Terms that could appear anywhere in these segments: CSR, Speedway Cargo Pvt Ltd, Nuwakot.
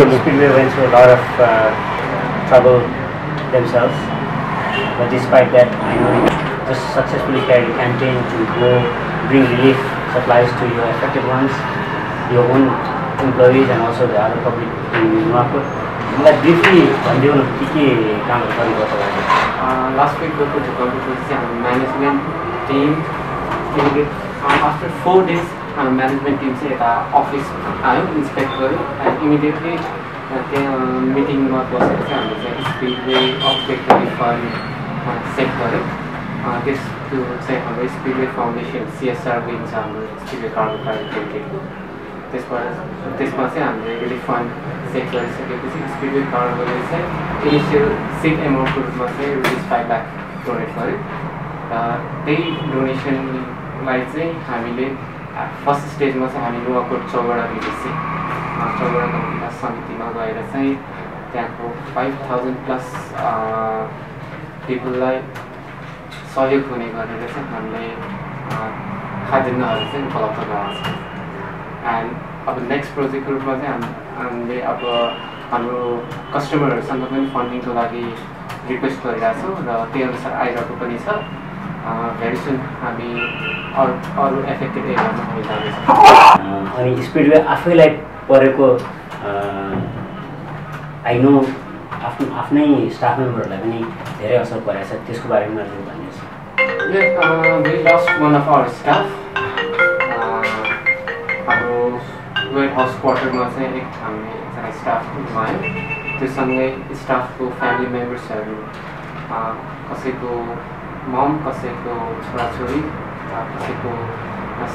Speedway went through a lot of trouble themselves, but despite that, I know you just successfully carried a campaign to go bring relief supplies to your affected ones, your own employees, and also the other public in Nuwakot. Like briefly, one day on the काम करने को चला last week we put the management team. After 4 days, management team said office inspector immediately meeting was held. Speedway objective fund sector. This to say our Speedway Foundation CSR wins Speedway Cargo Pvt Ltd. त्यसमा चाहिँ हामीले relief fund set गरिसकेपछि Speedway कार्गोले चाहिँ initial set एमाउन्टको रूपमा चाहिँ rupees 5 lakh donate गर्यो र त्यही डोनेसनलाई चाहिँ हामीले फर्स्ट स्टेजमा चाहिँ हामी नुवाकोट चौवडा विकास समितिमा गएर चाहिँ त्यहाँको 5000+ पिपललाई सहयोग हुने गरेर चाहिँ हामीले खाद्यान्नहरू चाहिँ उपलब्ध गराउँछ and our next project group was and they have our customer some funding to lagi request garira chha ra tyo anusar airako pani chha very soon hami aru affected area ma pani jane chha ani speedway afai lai pareko I know afnai staff member lai pani dherai asar parecha chha tesko barema ma bhanne chha yes we lost one of our staff वेट house क्वार्टरमा चाहिँ एक हामीले एकजना staff गुमायो त्यससँगै स्टाफको family मेम्बर्सहरू कसैको मम कसैको छोराछोरी कसैको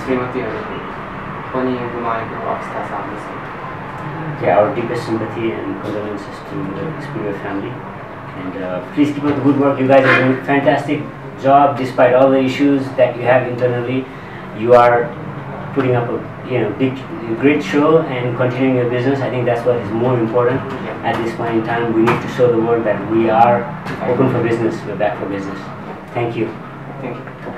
श्रीमतीहरू पनि गुमाएको अवस्था छ हाम्रो चाहिँ our deepest sympathy and condolences to the Speedway family and please keep up the good work. You guys are doing a fantastic job despite all the issues that you have internally. You are putting up a big great show and continuing your business. I think that's what is more important at this point in time. We need to show the world that we are open for business, we're back for business. Thank you. Thank you.